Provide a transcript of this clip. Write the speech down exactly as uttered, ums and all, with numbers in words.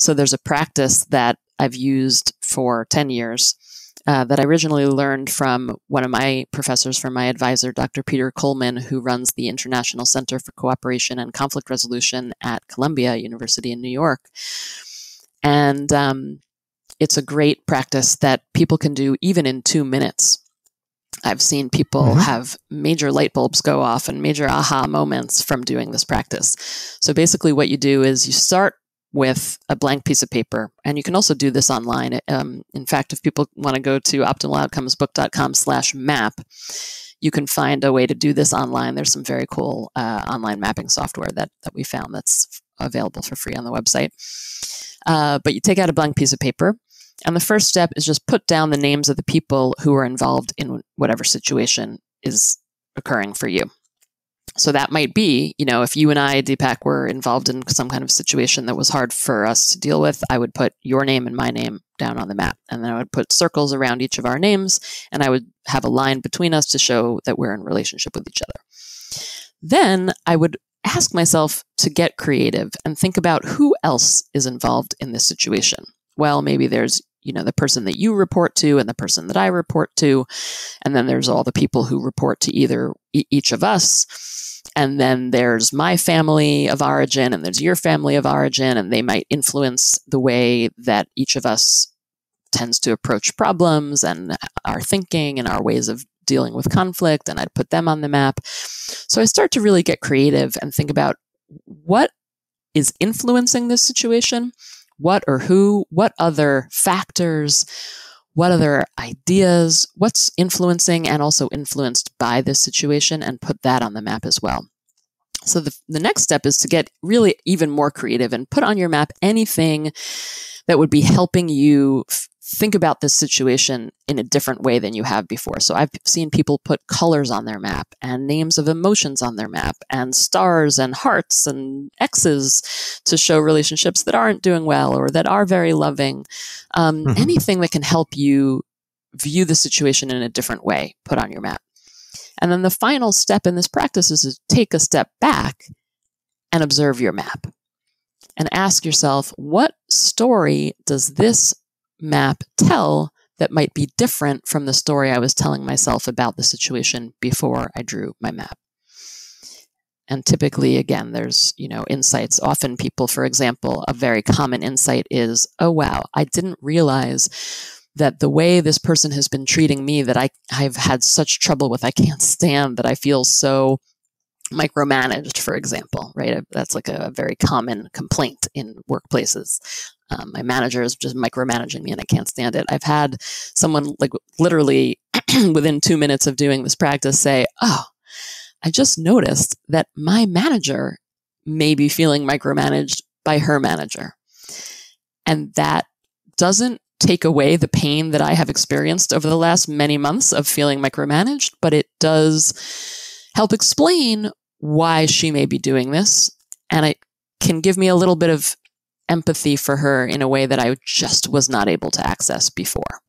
So there's a practice that I've used for ten years uh, that I originally learned from one of my professors, from my advisor, Doctor Peter Coleman, who runs the International Center for Cooperation and Conflict Resolution at Columbia University in New York. And um, it's a great practice that people can do even in two minutes. I've seen people mm-hmm. have major light bulbs go off and major aha moments from doing this practice. So basically what you do is you start with a blank piece of paper, and you can also do this online. Um, in fact, if people want to go to optimal outcomes book dot com slash map, you can find a way to do this online. There's some very cool uh, online mapping software that, that we found that's available for free on the website. Uh, but you take out a blank piece of paper, and the first step is just put down the names of the people who are involved in whatever situation is occurring for you. So that might be, you know, if you and I, Deepak, were involved in some kind of situation that was hard for us to deal with, I would put your name and my name down on the map. And then I would put circles around each of our names, and I would have a line between us to show that we're in relationship with each other. Then I would ask myself to get creative and think about who else is involved in this situation. Well, maybe there's, you know, the person that you report to and the person that I report to. And then there's all the people who report to either e- each of us. And then there's my family of origin and there's your family of origin, and they might influence the way that each of us tends to approach problems and our thinking and our ways of dealing with conflict. And I'd put them on the map. So I start to really get creative and think about what is influencing this situation. What or who, what other factors, what other ideas, what's influencing and also influenced by this situation, and put that on the map as well. So the, the next step is to get really even more creative and put on your map anything that would be helping you think about this situation in a different way than you have before. So I've seen people put colors on their map and names of emotions on their map and stars and hearts and X's to show relationships that aren't doing well or that are very loving. Um, mm-hmm. Anything that can help you view the situation in a different way, put on your map. And then the final step in this practice is to take a step back and observe your map and ask yourself, what story does this map tell that might be different from the story I was telling myself about the situation before I drew my map? And typically, again, there's, you know, insights. Often people, for example, a very common insight is, oh, wow, I didn't realize that the way this person has been treating me that I, I've had such trouble with, I can't stand, that I feel so micromanaged, for example, right? That's like a very common complaint in workplaces. Um, my manager is just micromanaging me and I can't stand it. I've had someone like literally within two minutes of doing this practice say, oh, I just noticed that my manager may be feeling micromanaged by her manager. And that doesn't take away the pain that I have experienced over the last many months of feeling micromanaged, but it does help explain why she may be doing this. And it can give me a little bit of empathy for her in a way that I just was not able to access before.